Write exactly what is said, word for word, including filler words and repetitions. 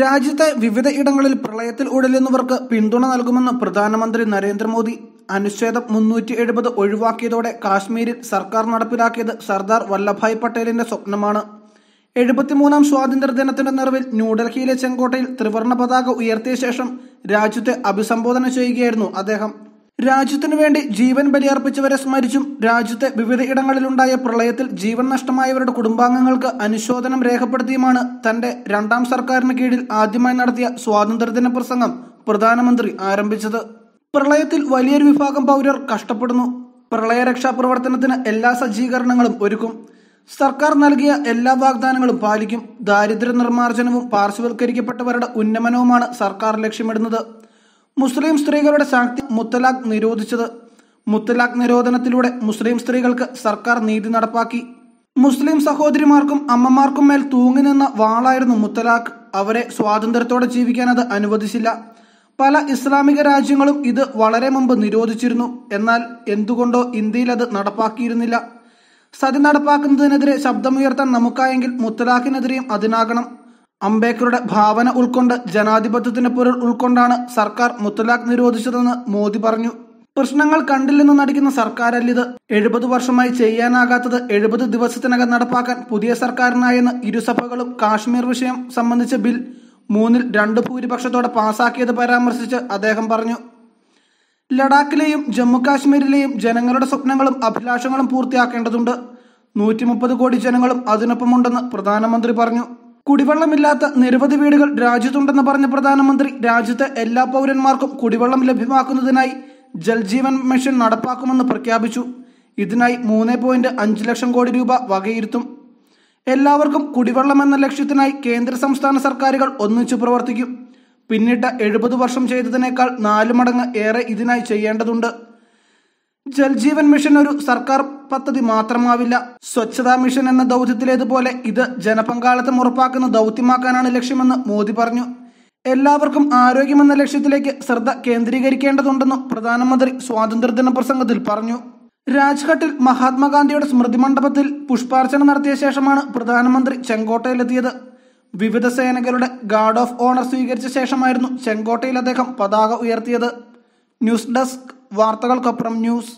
രാജ്യത്തെ വിവിധ ഇടങ്ങളിൽ പ്രളയത്തിൽ ഉടലെന്നവർക്ക് പിന്തുണ നൽകുമെന്ന് പ്രധാനമന്ത്രി നരേന്ദ്രമോദി. അനുച്ഛേദം മുന്നൂറ്റി എഴുപത് ഒഴിവാക്കിയതോടെ കാശ്മീരിൽ സർക്കാർ നടപ്പിലാക്കിയത് സർദാർ വല്ലഭായ് പട്ടേലിന്റെ സ്വപ്നമാണ്. എഴുപത്തിമൂന്നാം സ്വാതന്ത്ര്യദിനത്തിന്റെ നിറവിൽ ന്യൂഡൽഹിയിലെ ചെങ്കോട്ടയിൽ ത്രിവർണ്ണ പതാക ഉയർത്തിയ ശേഷം രാജ്യത്തെ അഭിസംബോധന ചെയ്യുകയായിരുന്നു അദ്ദേഹം. രാജ്യത്തിനു വേണ്ടി ജീവൻ ബലിയർപ്പിച്ചവരെ സ്മരിച്ചും രാജ്യത്തെ വിവിധയിടങ്ങളിലുണ്ടായ പ്രളയത്തിൽ ജീവൻ നഷ്ടമായവരുടെ കുടുംബാംഗങ്ങൾക്ക് അനുശോചനം രേഖപ്പെടുത്തിയുമാണ് തന്റെ രണ്ടാം സർക്കാരിന് കീഴിൽ ആദ്യമായി നടത്തിയ സ്വാതന്ത്ര്യദിന പ്രസംഗം പ്രധാനമന്ത്രി ആരംഭിച്ചത്. പ്രളയത്തിൽ വലിയൊരു വിഭാഗം പൗരർ കഷ്ടപ്പെടുന്നു. പ്രളയരക്ഷാ പ്രവർത്തനത്തിന് എല്ലാ സജ്ജീകരണങ്ങളും ഒരുക്കും. സർക്കാർ നൽകിയ എല്ലാ വാഗ്ദാനങ്ങളും പാലിക്കും. ദാരിദ്ര്യ നിർമ്മാർജ്ജനവും പാർശ്വവൽക്കരിക്കപ്പെട്ടവരുടെ ഉന്നമനവുമാണ് സർക്കാർ ലക്ഷ്യമിടുന്നത്. മുസ്ലിം സ്ത്രീകളുടെ ശാക്തി മുത്തലാഖ് നിരോധിച്ചത്. മുത്തലാഖ് നിരോധനത്തിലൂടെ മുസ്ലിം സ്ത്രീകൾക്ക് സർക്കാർ നീതി നടപ്പാക്കി. മുസ്ലിം സഹോദരിമാർക്കും അമ്മമാർക്കും മേൽ തൂങ്ങി നിന്ന വാളായിരുന്നു മുത്തലാഖ്. അവരെ സ്വാതന്ത്ര്യത്തോടെ ജീവിക്കാൻ അത് അനുവദിച്ചില്ല. പല ഇസ്ലാമിക രാജ്യങ്ങളും ഇത് വളരെ മുമ്പ് നിരോധിച്ചിരുന്നു. എന്നാൽ എന്തുകൊണ്ടോ ഇന്ത്യയിൽ അത് നടപ്പാക്കിയിരുന്നില്ല. സതി നടപ്പാക്കുന്നതിനെതിരെ ശബ്ദമുയർത്താൻ നമുക്കായെങ്കിൽ മുത്തലാഖിനെതിരെയും അതിനാകണം. അംബേദ്കറുടെ ഭാവന ഉൾക്കൊണ്ട് ജനാധിപത്യത്തിന്റെ പൊരുൾ ഉൾക്കൊണ്ടാണ് സർക്കാർ മുത്തലാഖ് നിരോധിച്ചതെന്ന് മോദി പറഞ്ഞു. പ്രശ്നങ്ങൾ കണ്ടില്ലെന്ന് നടിക്കുന്ന സർക്കാരല്ലിത്. എഴുപത് വർഷമായി ചെയ്യാനാകാത്തത് എഴുപത് ദിവസത്തിനകം നടപ്പാക്കാൻ പുതിയ സർക്കാരിനായെന്ന് ഇരുസഭകളും കാശ്മീർ വിഷയം സംബന്ധിച്ച ബിൽ മൂന്നിൽ രണ്ട് ഭൂരിപക്ഷത്തോടെ പാസാക്കിയത് പരാമർശിച്ച് അദ്ദേഹം പറഞ്ഞു. ലഡാക്കിലെയും ജമ്മുകാശ്മീരിലെയും ജനങ്ങളുടെ സ്വപ്നങ്ങളും അഭിലാഷങ്ങളും പൂർത്തിയാക്കേണ്ടതുണ്ട്. നൂറ്റി മുപ്പത് കോടി ജനങ്ങളും അതിനൊപ്പമുണ്ടെന്ന് പ്രധാനമന്ത്രി പറഞ്ഞു. കുടിവെള്ളമില്ലാത്ത നിരവധി വീടുകൾ രാജ്യത്തുണ്ടെന്ന് പറഞ്ഞ പ്രധാനമന്ത്രി രാജ്യത്തെ എല്ലാ പൗരന്മാർക്കും കുടിവെള്ളം ലഭ്യമാക്കുന്നതിനായി ജൽജീവൻ മിഷൻ നടപ്പാക്കുമെന്ന് പ്രഖ്യാപിച്ചു. ഇതിനായി മൂന്ന് പോയിന്റ് അഞ്ച് ലക്ഷം കോടി രൂപ വകയിരുത്തും. എല്ലാവർക്കും കുടിവെള്ളം എന്ന ലക്ഷ്യത്തിനായി കേന്ദ്ര സംസ്ഥാന സർക്കാരുകൾ ഒന്നിച്ചു പ്രവർത്തിക്കും. പിന്നിട്ട എഴുപത് വർഷം ചെയ്തതിനേക്കാൾ നാല് മടങ്ങ് ഏറെ ഇതിനായി ചെയ്യേണ്ടതുണ്ട്. ജൽജീവൻ മിഷൻ ഒരു സർക്കാർ പദ്ധതി മാത്രമാവില്ല. സ്വച്ഛതാ മിഷൻ എന്ന ദൗത്യത്തിലേതുപോലെ ഇത് ജനപങ്കാളിത്തം ഉറപ്പാക്കുന്ന ദൗത്യമാക്കാനാണ് ലക്ഷ്യമെന്ന് മോദി പറഞ്ഞു. എല്ലാവർക്കും ആരോഗ്യമെന്ന ലക്ഷ്യത്തിലേക്ക് ശ്രദ്ധ കേന്ദ്രീകരിക്കേണ്ടതുണ്ടെന്നും പ്രധാനമന്ത്രി സ്വാതന്ത്ര്യദിന പ്രസംഗത്തിൽ പറഞ്ഞു. രാജ്ഘട്ടിൽ മഹാത്മാഗാന്ധിയുടെ സ്മൃതി മണ്ഡപത്തിൽ പുഷ്പാർച്ചന നടത്തിയ ശേഷമാണ് പ്രധാനമന്ത്രി ചെങ്കോട്ടയിലെത്തിയത്. വിവിധ സേനകളുടെ ഗാർഡ് ഓഫ് ഓണർ സ്വീകരിച്ച ശേഷമായിരുന്നു ചെങ്കോട്ടയിൽ അദ്ദേഹം പതാക ഉയർത്തിയത്. ന്യൂസ് ഡെസ്ക് വാർത്തകൾക്കൊപ്പം ന്യൂസ്.